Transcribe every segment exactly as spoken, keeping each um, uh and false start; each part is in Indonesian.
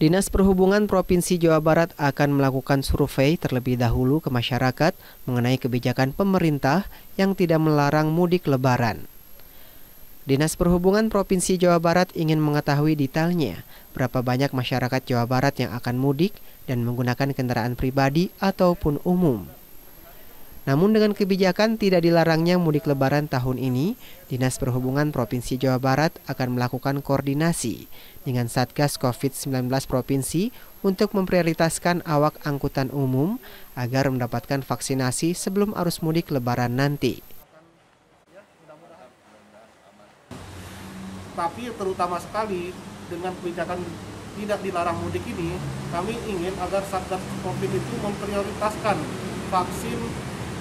Dinas Perhubungan Provinsi Jawa Barat akan melakukan survei terlebih dahulu ke masyarakat mengenai kebijakan pemerintah yang tidak melarang mudik lebaran. Dinas Perhubungan Provinsi Jawa Barat ingin mengetahui detailnya berapa banyak masyarakat Jawa Barat yang akan mudik dan menggunakan kendaraan pribadi ataupun umum. Namun dengan kebijakan tidak dilarangnya mudik lebaran tahun ini, Dinas Perhubungan Provinsi Jawa Barat akan melakukan koordinasi dengan Satgas COVID sembilan belas Provinsi untuk memprioritaskan awak angkutan umum agar mendapatkan vaksinasi sebelum arus mudik lebaran nanti. Tapi terutama sekali dengan kebijakan tidak dilarang mudik ini, kami ingin agar Satgas COVID itu memprioritaskan vaksin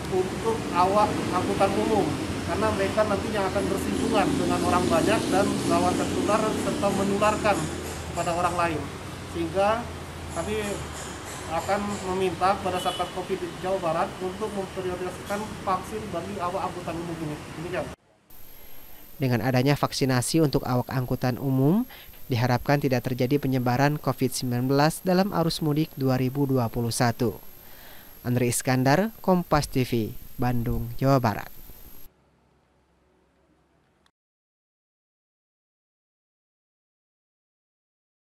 untuk awak angkutan umum, karena mereka nantinya akan bersinggungan dengan orang banyak dan rawan tertular serta menularkan kepada orang lain. Sehingga kami akan meminta kepada Satgas COVID Jawa Barat untuk memprioritaskan vaksin bagi awak angkutan umum ini. Demikian. Dengan adanya vaksinasi untuk awak angkutan umum, diharapkan tidak terjadi penyebaran COVID sembilan belas dalam arus mudik dua ribu dua puluh satu. Andri Iskandar, Kompas T V, Bandung, Jawa Barat.